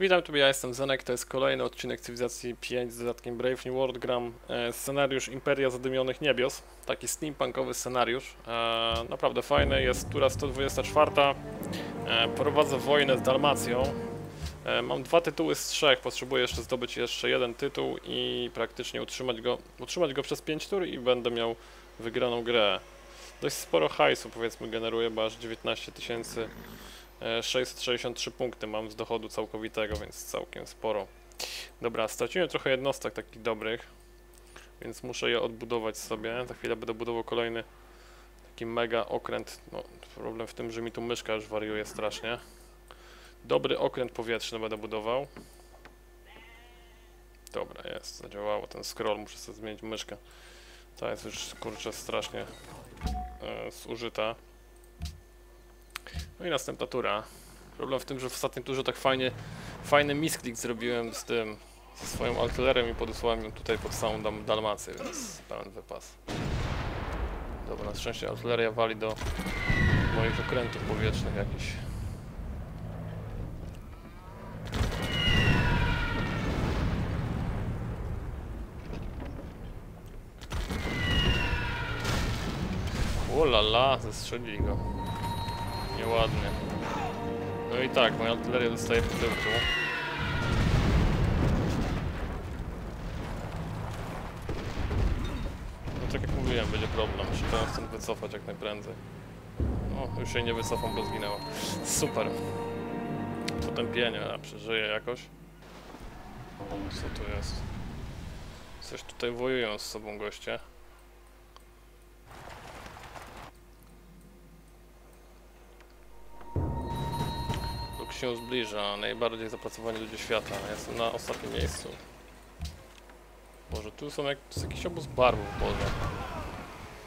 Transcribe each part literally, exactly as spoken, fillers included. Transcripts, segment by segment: Witam Ciebie, ja jestem Zenek, to jest kolejny odcinek Cywilizacji pięć z dodatkiem Brave New World. Gram scenariusz Imperia Zadymionych Niebios, taki steampunkowy scenariusz, naprawdę fajny, jest tura sto dwadzieścia cztery, prowadzę wojnę z Dalmacją, mam dwa tytuły z trzech, potrzebuję jeszcze zdobyć jeszcze jeden tytuł i praktycznie utrzymać go, utrzymać go przez pięć tur i będę miał wygraną grę. Dość sporo hajsu, powiedzmy, generuje, bo aż dziewiętnaście tysięcy sześćset sześćdziesiąt trzy punkty mam z dochodu całkowitego, więc całkiem sporo. Dobra, straciłem trochę jednostek takich dobrych, więc muszę je odbudować sobie. Za chwilę będę budował kolejny taki mega okręt. No, problem w tym, że mi tu myszka już wariuje strasznie. Dobry okręt powietrzny będę budował. Dobra, jest, zadziałało ten scroll, muszę sobie zmienić myszkę. Ta jest już, kurczę, strasznie e, zużyta. No i następna tura. Problem w tym, że w ostatnim turze tak fajnie, fajny misklik zrobiłem z tym, ze swoją artylerem i podesłałem ją tutaj pod samą Dal Dalmację, więc pełen wypas. Dobra, na szczęście artyleria wali do moich okrętów powietrznych jakichś. O la la, zestrzelili go. Nieładnie. No i tak, moja artyleria dostaje po tyłku. No tak jak mówiłem, będzie problem. Trzeba stąd wycofać jak najprędzej. O, już jej nie wycofam, bo zginęła. Super. Potępienie, a przeżyję jakoś. Co tu jest? Coś tutaj wojują z sobą goście. Się zbliża, najbardziej zapracowani ludzie świata. Ja jestem na ostatnim miejscu. Boże, tu są jak, tu jest jakiś obóz barwów, Boże.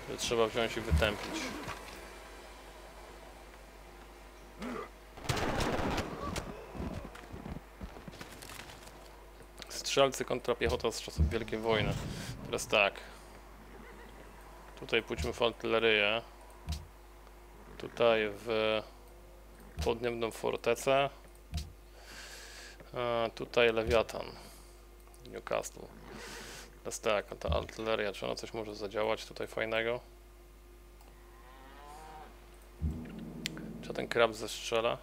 Że trzeba wziąć i wytępić. Strzelcy kontra piechota z czasów Wielkiej Wojny. Teraz tak. Tutaj pójdźmy w artylerię. Tutaj w... podniebną fortecę. A, tutaj lewiatan. Newcastle. Teraz tak, a ta artyleria, czy ona coś może zadziałać tutaj fajnego? Czy ten krab zestrzela?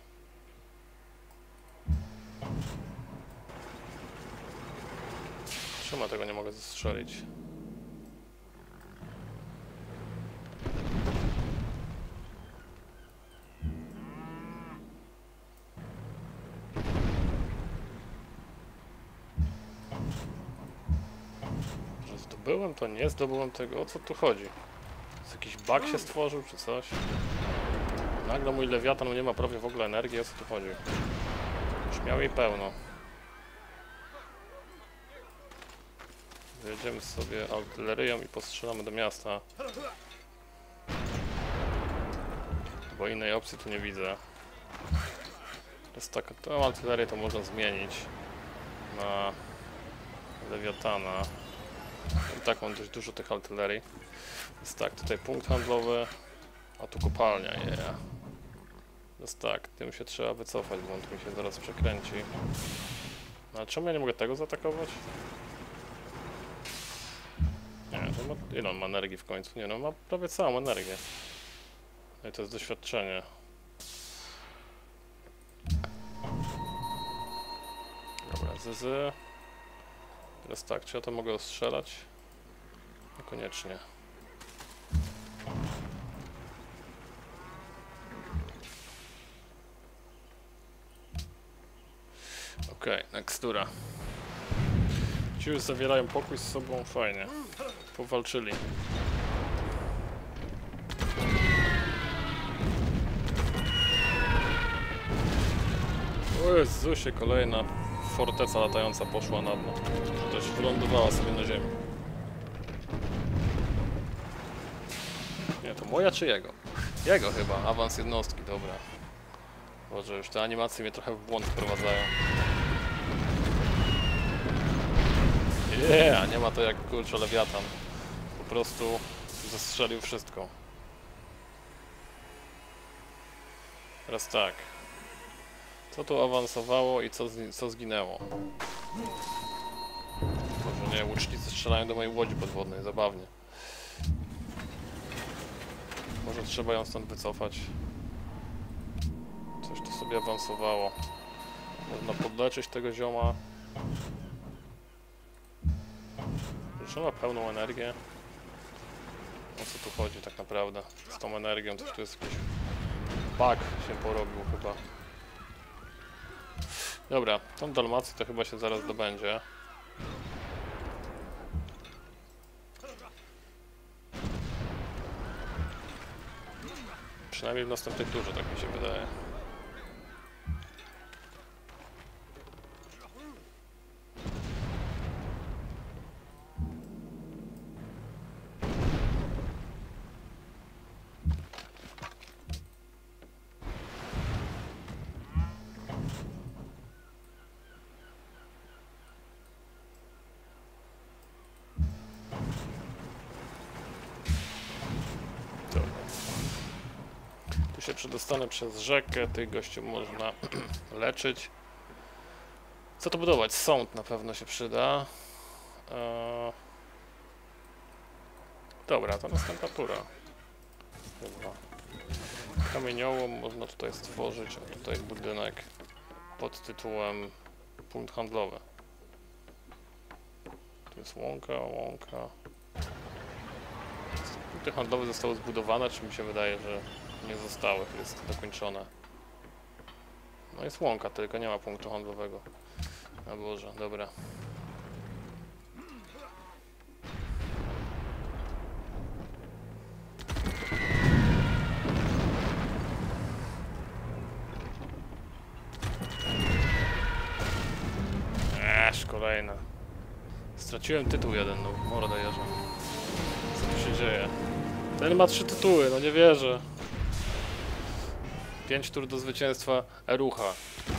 Czemu tego nie mogę zestrzelić? Byłem to nie zdobyłem tego, o co tu chodzi? Czy jakiś bug się stworzył czy coś? Nagle mój lewiatan nie ma prawie w ogóle energii, o co tu chodzi? Już miał jej pełno. Wyjedziemy sobie artyleryją i postrzelamy do miasta. Bo innej opcji tu nie widzę. Jest taka, tę artylerię to można zmienić na lewiatana. I tak mam dość dużo tych artylerii. Więc tak, tutaj punkt handlowy, a tu kopalnia, yeah. Więc tak, tym się trzeba wycofać, bo on tu mi się zaraz przekręci. No, ale czemu ja nie mogę tego zaatakować? Nie, to ma, ile on ma energii w końcu? Nie no, ma prawie całą energię. No i to jest doświadczenie. Dobra, zyzy. Teraz tak, czy ja to mogę ostrzelać? Niekoniecznie. Okej, okay, next tura. Ci już zawierają pokój z sobą, fajnie. Powalczyli. O Jezusie, kolejna forteca latająca poszła na dno. Też wylądowała sobie na ziemi. Nie, to moja czy jego? Jego chyba. Awans jednostki, dobra. Boże, już te animacje mnie trochę w błąd wprowadzają. Yeah, nie ma to jak kurczę lewiatan. Po prostu zestrzelił wszystko. Teraz tak. Co tu awansowało i co, co zginęło? Może nie, łucznicy strzelają do mojej łodzi podwodnej, zabawnie. Może trzeba ją stąd wycofać. Coś tu sobie awansowało. Można podleczyć tego zioma. Trzeba pełną energię. O co tu chodzi tak naprawdę? Z tą energią, coś tu jest jakiś bug się porobił chyba. Dobra, tą Dalmację to chyba się zaraz dobędzie. Przynajmniej w następnej turze, tak mi się wydaje. Się przedostanę przez rzekę, tych gościu można leczyć. Co to budować? Sąd na pewno się przyda. Eee... Dobra, to następna tura. Dobra. Kamieniołom można tutaj stworzyć, a tutaj budynek pod tytułem punkt handlowy. Tu jest łąka, łąka. Punkty handlowe zostały zbudowane, czy mi się wydaje, że nie zostały, jest dokończone. No jest łąka, tylko nie ma punktu handlowego. O Boże, dobra. Aż kolejna. Straciłem tytuł jeden, no morda jeżdżę. Co tu się dzieje? Ten ma trzy tytuły, no nie wierzę. pięć tur do zwycięstwa Erucha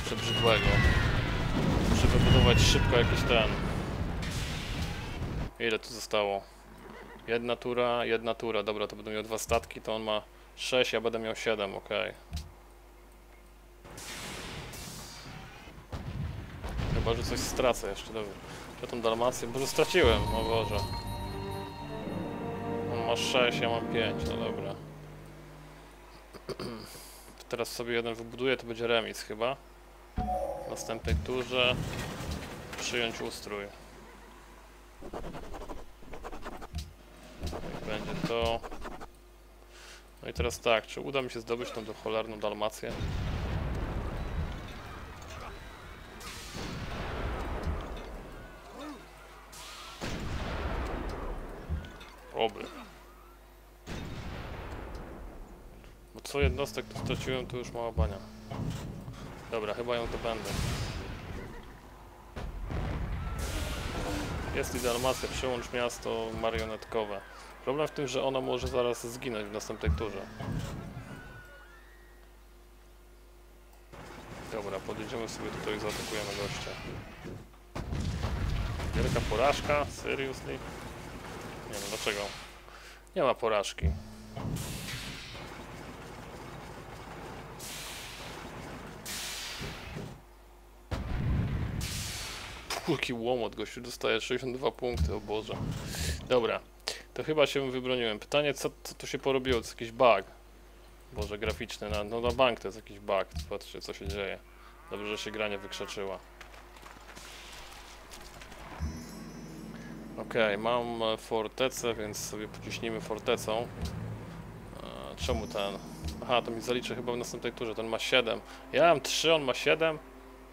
przebrzydłego. Muszę wybudować szybko jakiś ten. Ile tu zostało? Jedna tura, jedna tura. Dobra, to będę miał dwa statki, to on ma sześć, ja będę miał siedem, ok. Chyba, że coś stracę jeszcze, dobrze. Ja tą Dalmację, bo straciłem, o Boże. On ma sześć, ja mam pięć, no dobra. Teraz sobie jeden wybuduję, to będzie remis chyba. W następnej turze przyjąć ustrój. Będzie to. No i teraz tak, czy uda mi się zdobyć tą cholerną Dalmację? Oby. Co jednostek tu straciłem, to już mała bania. Dobra, chyba ją dobędę. Jest i Dalmacja, przyłącz miasto marionetkowe. Problem w tym, że ono może zaraz zginąć w następnej turze. Dobra, podjedziemy sobie tutaj i zaatakujemy gościa. Wielka porażka? Seriously? Nie wiem dlaczego. Nie ma porażki. Kurki łomot, gościu dostaje sześćdziesiąt dwa punkty, o Boże. Dobra, to chyba się wybroniłem. Pytanie, co, co tu się porobiło? To jest jakiś bug. Boże, graficzny, na, no na bank to jest jakiś bug. Patrzcie, co się dzieje. Dobrze, że się gra nie wykrzeczyła. Okej, okay, mam fortecę, więc sobie pociśnijmy fortecą. E, czemu ten? Aha, to mi zaliczy chyba w następnej turze, ten ma siedem. Ja mam trzy, on ma siedem.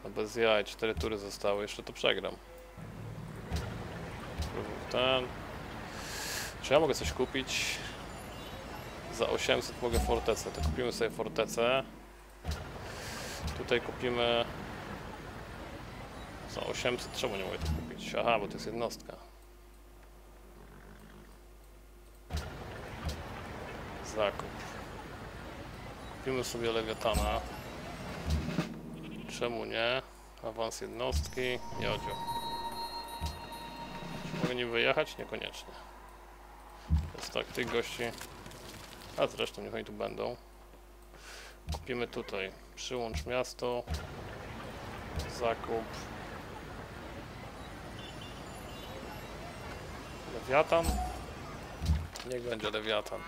No bez jaj, cztery tury zostały, jeszcze to przegram. Ten. Czy ja mogę coś kupić? Za osiemset mogę fortecę, to kupimy sobie fortecę. Tutaj kupimy... Za osiemset, czemu nie mogę to kupić? Aha, bo to jest jednostka. Zakup. Kupimy sobie lewiatana. Czemu nie? Awans jednostki, miodzio. Czy mogę nie wyjechać? Niekoniecznie. Więc tak, tych gości... A zresztą niech oni tu będą. Kupimy tutaj. Przyłącz miasto. Zakup. Lewiatan? Niech będzie lewiatan.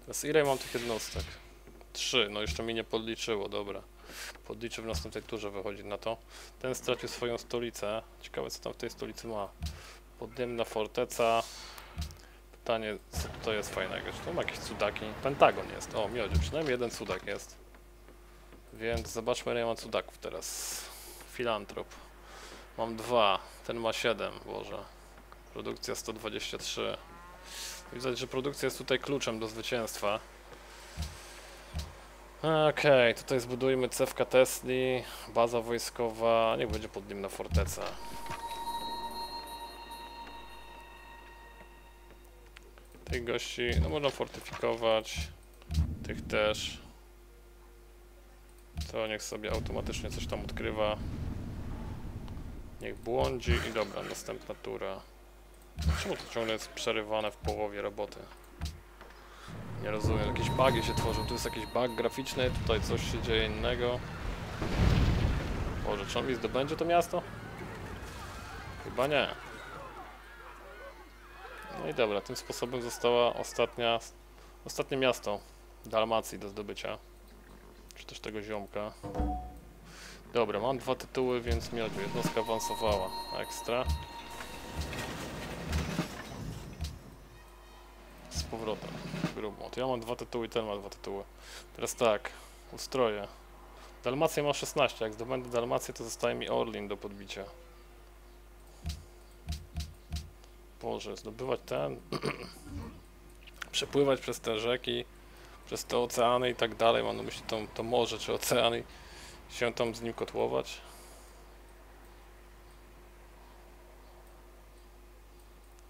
Teraz ile mam tych jednostek? Trzy, no jeszcze mi nie podliczyło, dobra. Podliczę w następnej turze, wychodzi na to. Ten stracił swoją stolicę. Ciekawe co tam w tej stolicy ma. Podziemna forteca. Pytanie co tutaj jest fajnego. Czy tu ma jakieś cudaki? Pentagon jest. O miodzie, przynajmniej jeden cudak jest. Więc zobaczmy ile ja mam cudaków teraz. Filantrop. Mam dwa, ten ma siedem, Boże. Produkcja sto dwadzieścia trzy. Widać, że produkcja jest tutaj kluczem do zwycięstwa. Okej, okay, tutaj zbudujmy cewka Tesli, baza wojskowa, niech będzie pod nim na forteca. Tych gości, no można fortyfikować, tych też. To niech sobie automatycznie coś tam odkrywa. Niech błądzi i dobra, następna tura. Czemu to ciągle jest przerywane w połowie roboty? Nie rozumiem, jakieś bugi się tworzą, tu jest jakiś bug graficzny, tutaj coś się dzieje innego. Boże, czy on mi zdobędzie to miasto? Chyba nie. No i dobra, tym sposobem została ostatnia, ostatnie miasto Dalmacji do zdobycia. Czy też tego ziomka. Dobra, mam dwa tytuły, więc miodziu, jednostka awansowała. Ekstra. Z powrotem. Grubo. To ja mam dwa tytuły i ten ma dwa tytuły. Teraz tak, ustroję. Dalmacja ma szesnaście, jak zdobędę Dalmację to zostaje mi Orlin do podbicia. Boże, zdobywać ten... Przepływać przez te rzeki, przez te oceany i tak dalej, mam na myśli to, to morze czy oceany. Się tam z nim kotłować.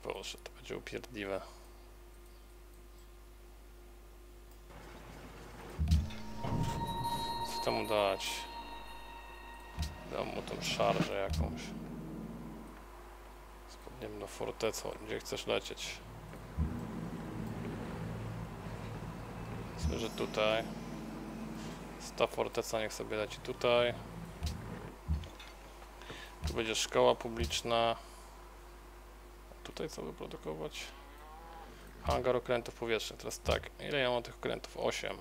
Boże, to będzie upierdliwe. Co temu dać? Dam mu tą szarżę jakąś. Spodniem na fortecę, gdzie chcesz lecieć. Myślę, że tutaj. Ta forteca niech sobie leci tutaj. Tu będzie szkoła publiczna. Tutaj co wyprodukować? Hangar okrętów powietrznych. Teraz tak, ile ja mam tych okrętów? osiem.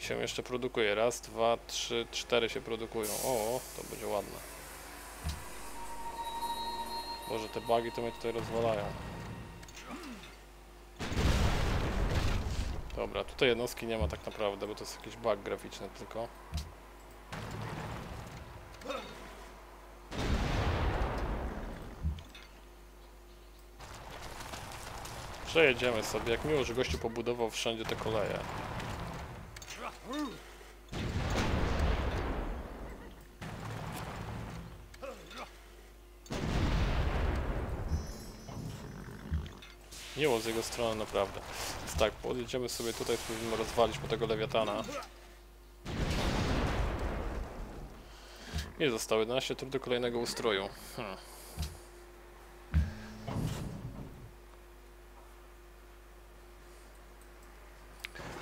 I się jeszcze produkuje. Raz, dwa, trzy, cztery się produkują. O, to będzie ładne. Boże, te bugi to mnie tutaj rozwalają. Dobra, tutaj jednostki nie ma tak naprawdę, bo to jest jakiś bug graficzny tylko. Przejedziemy sobie, jak miło, że gościu pobudował wszędzie te koleje. Miło z jego strony naprawdę. Więc tak, podjedziemy sobie tutaj, spróbujemy rozwalić po tego lewiatana. I zostało jedenaście tur do kolejnego ustroju. Hmm.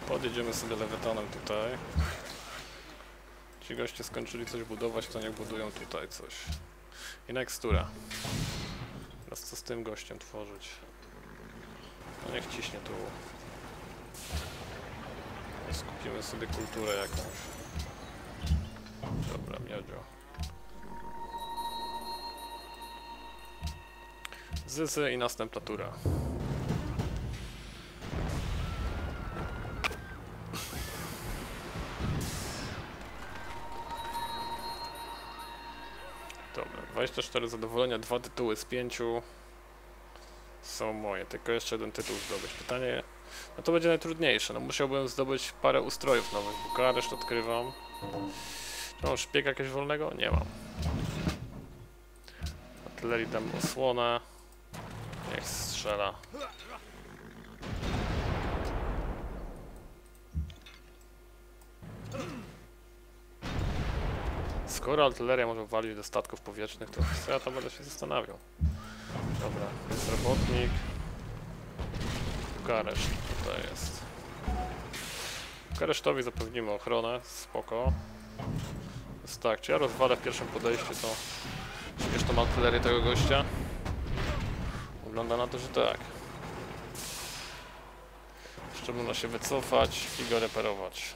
Podjedziemy sobie lewiatanem tutaj. Ci goście skończyli coś budować, to niech budują tutaj coś. I next tura. Teraz co z tym gościem tworzyć? No niech ciśnie tu. Skupimy sobie kulturę jakąś. Dobra, miodzio. Zyzy i następna tura. Dobra, dwadzieścia cztery zadowolenia, dwa tytuły z pięciu. Są moje, tylko jeszcze jeden tytuł zdobyć. Pytanie, no to będzie najtrudniejsze, no musiałbym zdobyć parę ustrojów nowych. Bukareszt odkrywam. Czy mam szpiega jakiegoś wolnego? Nie mam. Artylerii dam osłonę. Niech strzela. Skoro artyleria może walić do statków powietrznych, to co ja tam będę się zastanawiał. Dobra, jest robotnik. Bukareszt tutaj jest. Bukaresztowi zapewnimy ochronę, spoko. Więc tak, czy ja rozwalę w pierwszym podejściu tą śmieszną artylerię tego gościa? Wygląda na to, że tak. Jeszcze można się wycofać i go reperować.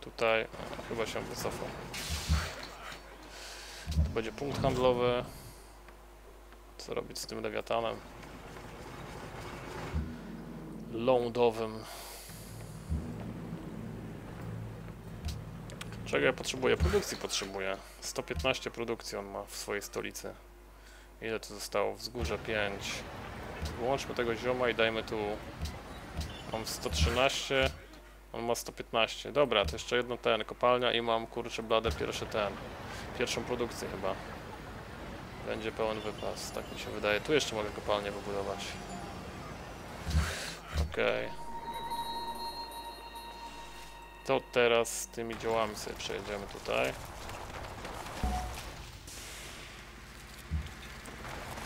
Tutaj a, chyba się wycofał. Tu będzie punkt handlowy. Co robić z tym lewiatanem? Lądowym. Czego ja potrzebuję? Produkcji potrzebuję. sto piętnaście produkcji on ma w swojej stolicy. Ile tu zostało? Wzgórze pięć. Wyłączmy tego zioma i dajmy tu... Mam sto trzynaście, on ma sto piętnaście. Dobra, to jeszcze jedno ten, kopalnia i mam, kurczę, bladę pierwszy ten. Pierwszą produkcję chyba. Będzie pełen wypas, tak mi się wydaje. Tu jeszcze mogę kopalnię wybudować. Okej. Okay. To teraz z tymi dziełami sobie przejedziemy tutaj.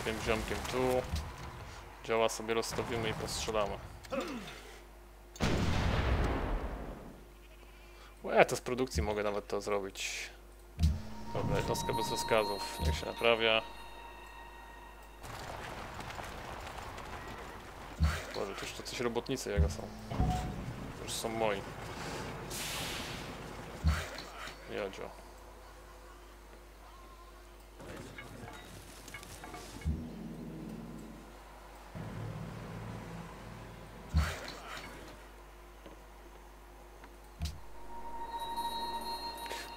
Tym ziomkiem tu. Dzieła sobie rozstawimy i postrzelamy. Łe, to z produkcji mogę nawet to zrobić. Dobra, jednostka bez rozkazów. Niech się naprawia. Boże, to już to coś robotnicy jego są. Już są moi. Jodzio.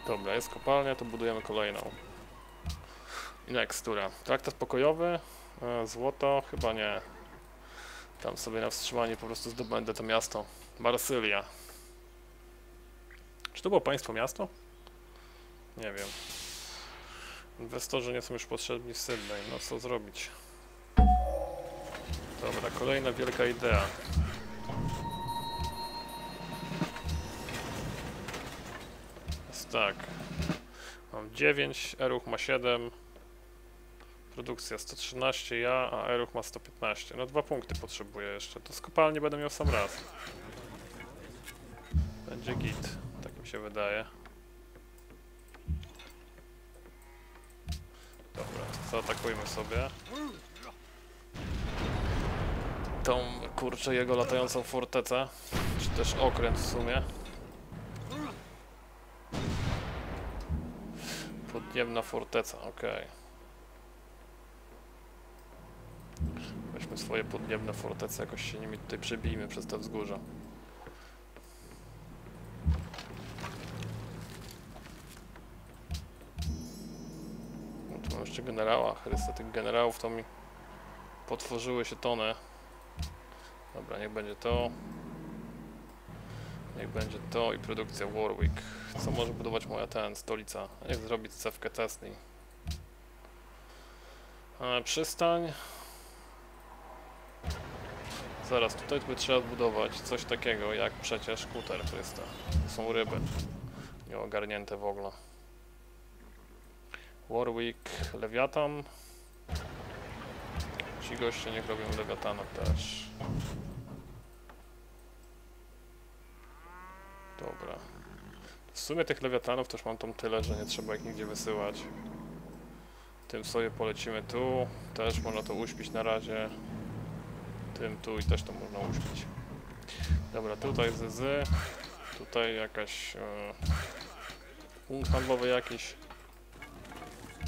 Dobra, jest kopalnia, to budujemy kolejną. I next, która? Traktat pokojowy? Złoto? Chyba nie. Tam sobie na wstrzymanie po prostu zdobędę to miasto. Marsylia. Czy to było państwo miasto? Nie wiem. Inwestorzy nie są już potrzebni w Sydney. No co zrobić? Dobra, kolejna wielka idea. Jest tak. Mam dziewięć, Eruch ma siedem. Produkcja sto trzynaście, ja, a Eruch ma sto piętnaście. No dwa punkty potrzebuję jeszcze. To z kopalni będę miał sam raz. Będzie git. Tak mi się wydaje. Dobra, zaatakujmy sobie tą, kurczę, jego latającą fortecę, czy też okręt w sumie. Podziemna forteca, okej. Weźmy swoje podniebne fortece, jakoś się nimi tutaj przebijmy przez te wzgórza. Jeszcze generała, Chryste, tych generałów to mi potworzyły się tony. Dobra, niech będzie to. Niech będzie to i produkcja Warwick. Co może budować moja ten, stolica? Niech zrobić cewkę Tesli. E, przystań. Zaraz, tutaj by trzeba zbudować coś takiego jak przecież kuter, Chryste. To są ryby. Nieogarnięte w ogóle. Warwick, Lewiatan. Ci goście niech robią Lewiatana też. Dobra. W sumie tych Lewiatanów też mam tam tyle, że nie trzeba ich nigdzie wysyłać. Tym sobie polecimy tu. Też można to uśpić na razie. Tym tu i też to można uśpić. Dobra, tutaj Z Z. Tutaj jakaś... Yy, punkt handlowy jakiś.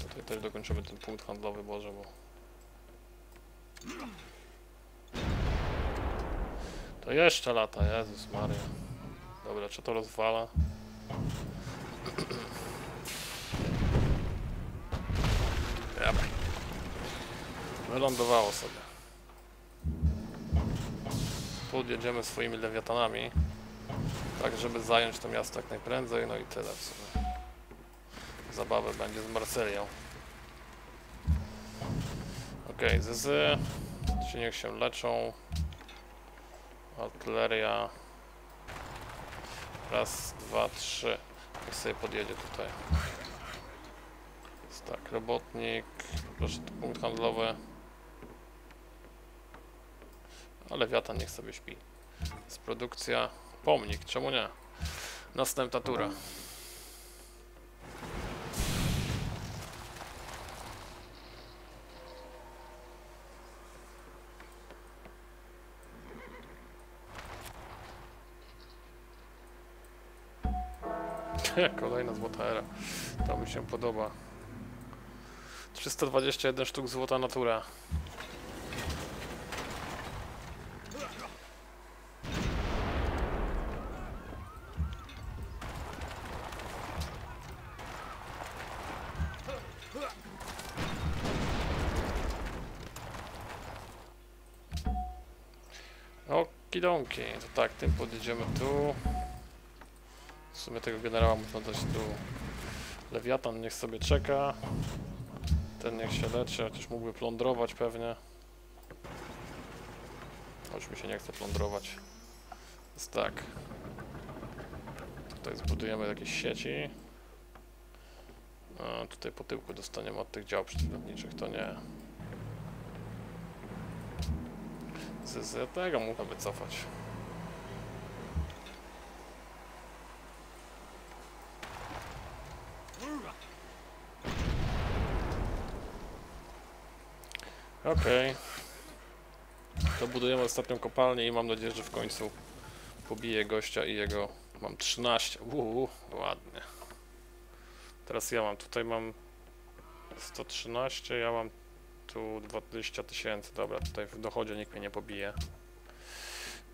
Tutaj też dokończymy ten punkt handlowy, Boże, bo... To jeszcze lata, Jezus Maria. Dobra, czy to rozwala? Wylądowało sobie. Podjedziemy swoimi lewiatanami, tak żeby zająć to miasto jak najprędzej, no i tyle w sumie. Zabawę będzie z Marsylią. Okej, okay, Z Z. Ci niech się leczą. Artyleria. Raz, dwa, trzy. Niech sobie podjedzie tutaj. Jest tak, robotnik. Proszę, to punkt handlowy. Ale wiatan niech sobie śpi. Jest produkcja. Pomnik, czemu nie? Następna tura. Kolejna złota era. To mi się podoba. trzysta dwadzieścia jeden sztuk złota natura. Okidonki, to tak, tym podjedziemy tu. W sumie tego generała można dać tu. Lewiatan niech sobie czeka. Ten niech się leczy, chociaż mógłby plądrować pewnie. Choć mi się nie chce plądrować. Więc tak. Tutaj zbudujemy jakieś sieci. A tutaj po tyłku dostaniemy od tych dział przeciwlotniczych, to nie. Z, z tego można wycofać. Okej. Okay. To budujemy ostatnią kopalnię i mam nadzieję, że w końcu pobiję gościa i jego... Mam trzynaście. Uuu, ładnie. Teraz ja mam, tutaj mam sto trzynaście, ja mam tu dwadzieścia tysięcy. Dobra, tutaj w dochodzie nikt mnie nie pobije.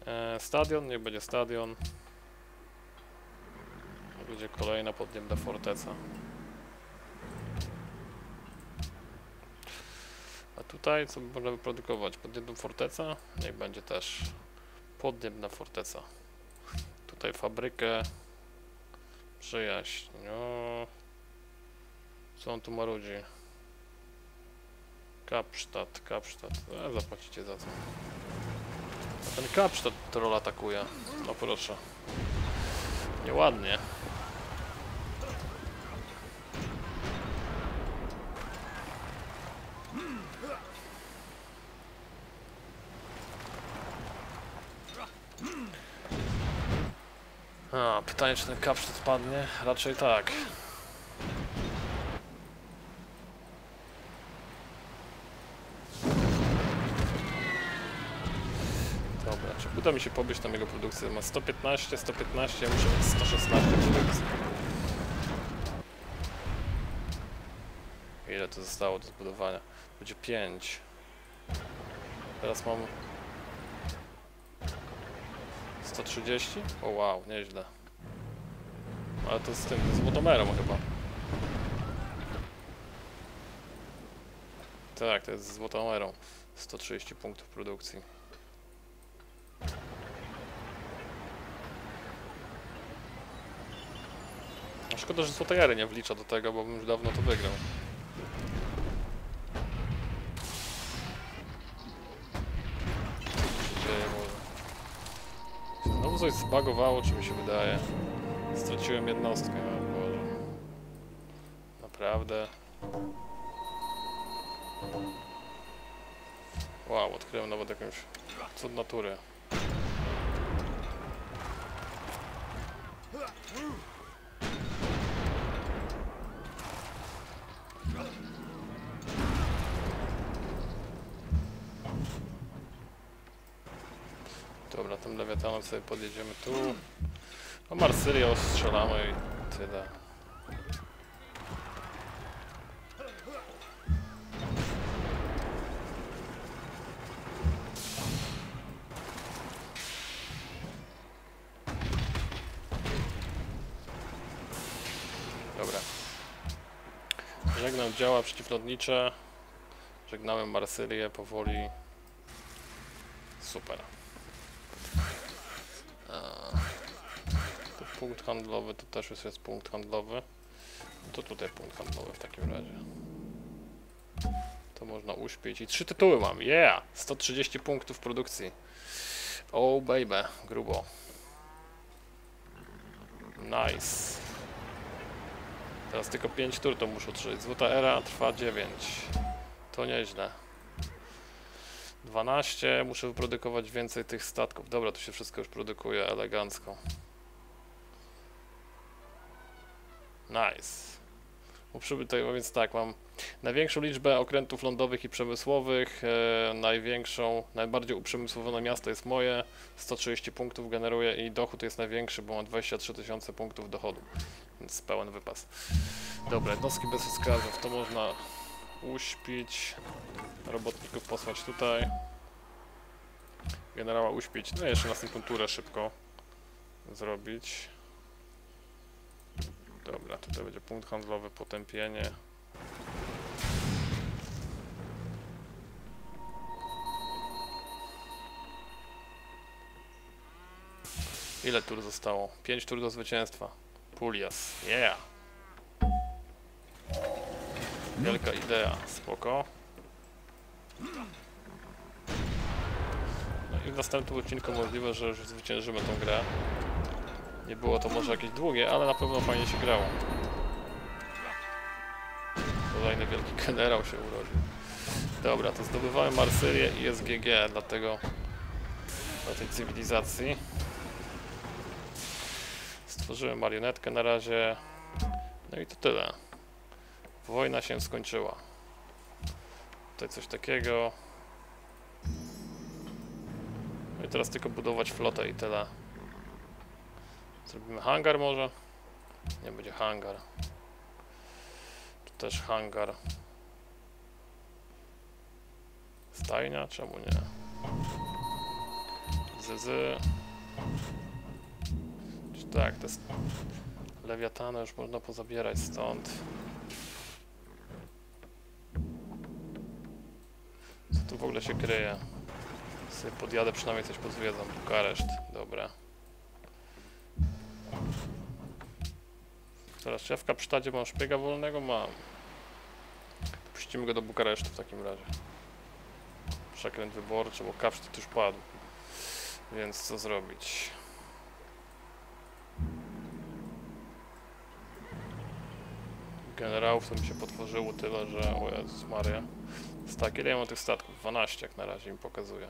E, stadion, nie będzie stadion. Będzie kolejna podniebna forteca. A tutaj co można wyprodukować? Podniebną fortecę? Niech będzie też podniebna forteca. Tutaj fabrykę. Przyjaźń. No. Co on tu marudzi? Kapsztad, Kapsztad. E, zapłacicie za to. A ten Kapsztad troll atakuje. No proszę. Nieładnie. A, pytanie, czy ten Kapsztad padnie? Raczej tak. Uda mi się pobić tam jego produkcję, ma sto piętnaście, sto piętnaście, ja muszę mieć sto szesnaście produkcji. Ile to zostało do zbudowania? Będzie pięć. Teraz mam... sto trzydzieści? O wow, nieźle. Ale to z tym złotomerem chyba. Tak, to jest z złotomerą. sto trzydzieści punktów produkcji. Szkoda, że złotej ery nie wlicza do tego, bo bym już dawno to wygrał. Co się dzieje może? Znowu coś zbagowało, czy mi się wydaje. Straciłem jednostkę, o Boże. Naprawdę. Wow, odkryłem nawet jakąś cud natury. Dobra, tym lewiatanem sobie podjedziemy tu. No Marsylię ostrzelamy i tyle. Dobra. Żegnam działa przeciwlotnicze. Żegnamy Marsylię powoli. Super. Punkt handlowy, to też już jest punkt handlowy. To tutaj punkt handlowy w takim razie. To można uśpić i trzy tytuły mam, yeah! sto trzydzieści punktów produkcji. Oh baby, grubo. Nice. Teraz tylko pięć tur to muszę otrzymać. Złota era trwa dziewięć. To nieźle. dwanaście, muszę wyprodukować więcej tych statków. Dobra, tu się wszystko już produkuje elegancko. Nice. Uprzybytego, więc tak, mam największą liczbę okrętów lądowych i przemysłowych, e, największą, najbardziej uprzemysłowione miasto jest moje, sto trzydzieści punktów generuje i dochód jest największy, bo ma dwadzieścia trzy tysiące punktów dochodu, więc pełen wypas. Dobra, jednostki bez skrawów, to można uśpić, robotników posłać tutaj, generała uśpić, no i jeszcze następną turę szybko zrobić. Dobra, tutaj będzie punkt handlowy, potępienie. Ile tur zostało? pięć tur do zwycięstwa. Pulias, yeah! Wielka idea, spoko. No i w następnym odcinku możliwe, że już zwyciężymy tą grę. Nie było to może jakieś długie, ale na pewno fajnie się grało. Kolejny wielki generał się urodził. Dobra, to zdobywałem Marsylię i S G G dla tego, dla tej cywilizacji. Stworzyłem marionetkę na razie. No i to tyle. Wojna się skończyła. Tutaj coś takiego. No i teraz tylko budować flotę i tyle. Zrobimy hangar może? Nie, będzie hangar. Tu też hangar. Stajnia? Czemu nie? Zyzy. Tak, te lewiatany już można pozabierać stąd. Co tu w ogóle się kryje? Sobie podjadę, przynajmniej coś pozwiedzam. Bukareszt, dobra. Teraz, czy ja w Kapsztadzie mam szpiega wolnego? Mam. Puścimy go do Bukaresztu w takim razie. Przekręt wyborczy, bo Kapsztad już padł. Więc co zrobić? Generałów to mi się potworzyło tyle, że... O Jezus Maria. Tak, ile ja mam tych statków? dwanaście jak na razie im pokazuje.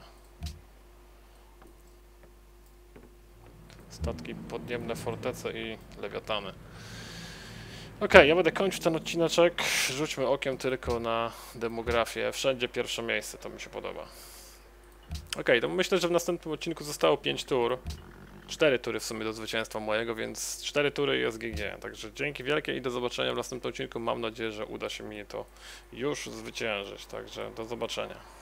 Statki podniebne, fortece i lewiatany. Okej, okay, ja będę kończył ten odcineczek. Rzućmy okiem tylko na demografię. Wszędzie pierwsze miejsce, to mi się podoba. Okej, okay, to myślę, że w następnym odcinku zostało pięć tur. cztery tury w sumie do zwycięstwa mojego, więc cztery tury i S G G. Także dzięki wielkie i do zobaczenia w następnym odcinku. Mam nadzieję, że uda się mi to już zwyciężyć. Także do zobaczenia.